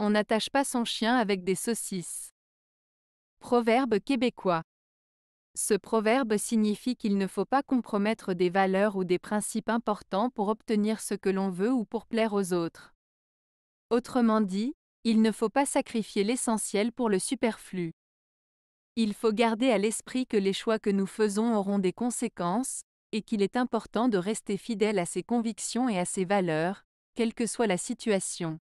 On n'attache pas son chien avec des saucisses. Proverbe québécois. Ce proverbe signifie qu'il ne faut pas compromettre des valeurs ou des principes importants pour obtenir ce que l'on veut ou pour plaire aux autres. Autrement dit, il ne faut pas sacrifier l'essentiel pour le superflu. Il faut garder à l'esprit que les choix que nous faisons auront des conséquences, et qu'il est important de rester fidèle à ses convictions et à ses valeurs, quelle que soit la situation.